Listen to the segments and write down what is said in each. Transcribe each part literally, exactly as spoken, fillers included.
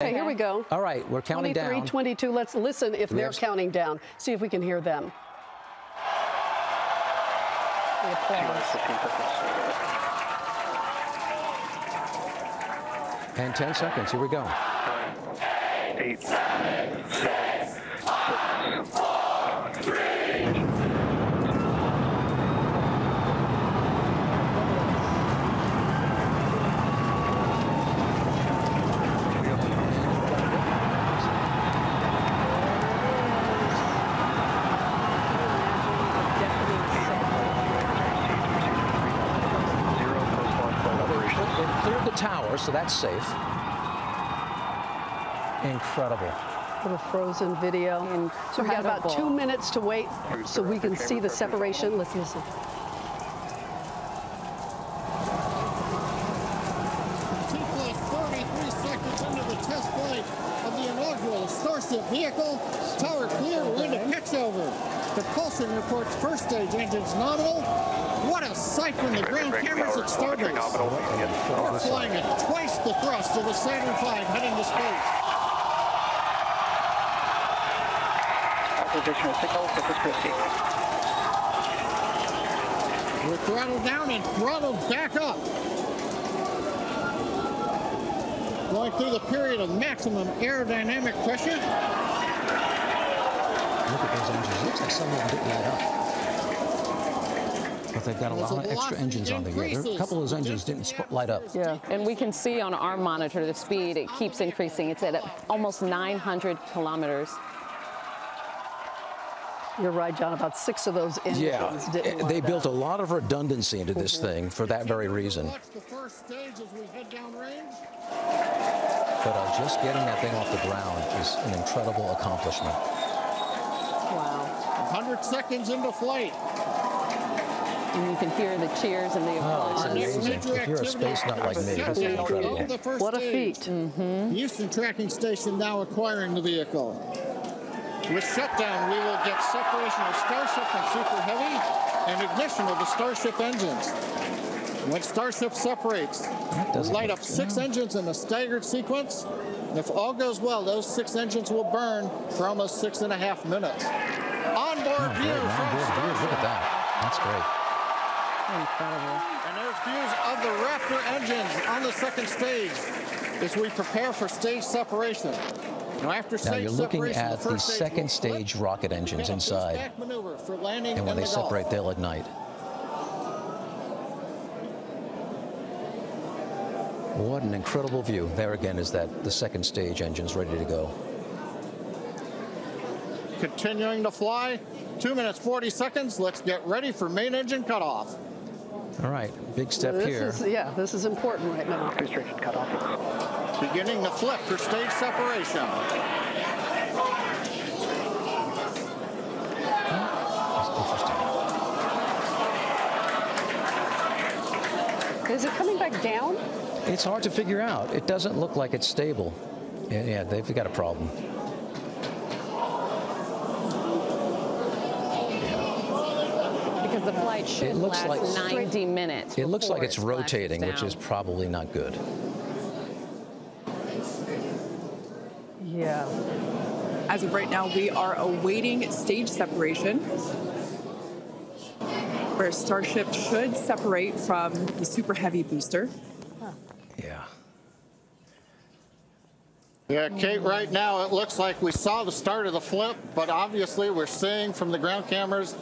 Okay, here we go. All right, we're counting down. twenty-three, twenty-two, let's listen if they're counting down. See if we can hear them. The applause. And ten seconds, here we go. Eight, seven, six, five, four, three. Tower, so that's safe. Incredible. Little frozen video. Incredible. So we got about two minutes to wait so we can see the separation. Let's listen. T plus thirty-three seconds into the test flight of the inaugural Starship vehicle. Tower clear, we're into pitchover. The Coulson reports first stage engines nominal. What a sight from the ground cameras at Starbase. We're flying at twice the thrust of the Saturn five heading to space. Oppositional signal, this is Christie. We're throttled down and throttled back up. Going through the period of maximum aerodynamic pressure. Look at those engines. Looks like some of them didn't light up. But they've got a lot of extra engines on there. A couple of those engines didn't light up. Yeah, and we can see on our monitor the speed, it keeps increasing. It's at almost nine hundred kilometers. You're right, John, about six of those engines yeah, didn't light they up. Built a lot of redundancy into this thing for that very reason. But uh, just getting that thing off the ground is an incredible accomplishment. Wow. one hundred seconds into flight. And you can hear the cheers and the applause. Oh, it's amazing. If you're a space nut like me, this is incredible. What a feat. Mm-hmm. Houston tracking station now acquiring the vehicle. With shutdown, we will get separation of Starship and Super Heavy and ignition of the Starship engines. When Starship separates, we light up six sense. engines in a staggered sequence. If all goes well, those six engines will burn for almost six and a half minutes. Onboard view. Oh, on look at that. That's great. Incredible. And there's views of the Raptor engines on the second stage as we prepare for stage separation. Now, after stage now you're looking at the, the second stage rocket engines inside, and when they separate, they'll ignite. What an incredible view. There again is that the second stage engines ready to go. Continuing to fly, two minutes, forty seconds. Let's get ready for main engine cutoff. All right, big step this here. Is, yeah, this is important right now. Restriction cutoff. Beginning the flip for stage separation. That's interesting. Is it coming back down? It's hard to figure out. It doesn't look like it's stable. Yeah, they've got a problem. The flight should last like ninety minutes. It looks like it's rotating, which is probably not good. Yeah. As of right now, we are awaiting stage separation, where Starship should separate from the Super Heavy booster. Huh. Yeah. Yeah, Kate, right now it looks like we saw the start of the flip, but obviously we're seeing from the ground cameras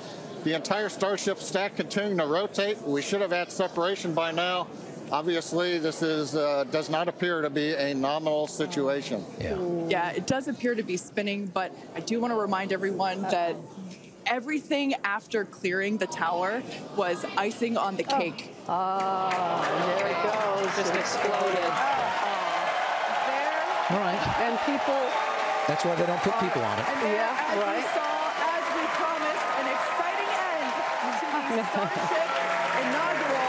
the entire Starship stack continuing to rotate. We should have had separation by now. Obviously, this is uh, does not appear to be a nominal situation. Yeah. yeah, it does appear to be spinning, but I do want to remind everyone that everything after clearing the tower was icing on the cake. Oh, oh there it goes. Just exploded. Oh. There. All right. And people. That's why they don't put people on it. And yeah, as right. We saw, as we promised, an exciting end to the Starship inaugural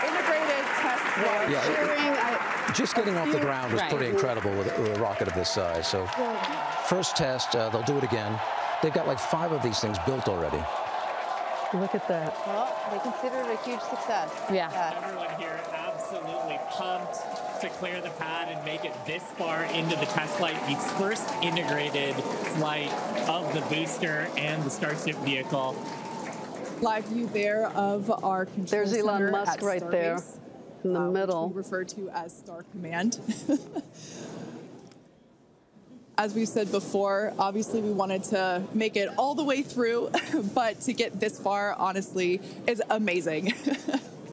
integrated test flight. Yeah, yeah. Just getting off the ground was right. pretty incredible with a, with a rocket of this size. So first test, uh, they'll do it again. They've got like five of these things built already. Look at that. Well, they consider it a huge success. Yeah. Everyone here absolutely pumped. to clear the pad and make it this far into the test flight, the first integrated flight of the booster and the Starship vehicle. Live view there of our control There's center Elon Musk at right starbase, there in the uh, middle. Which we refer to as Star Command. As we said before, obviously we wanted to make it all the way through, but to get this far, honestly, is amazing.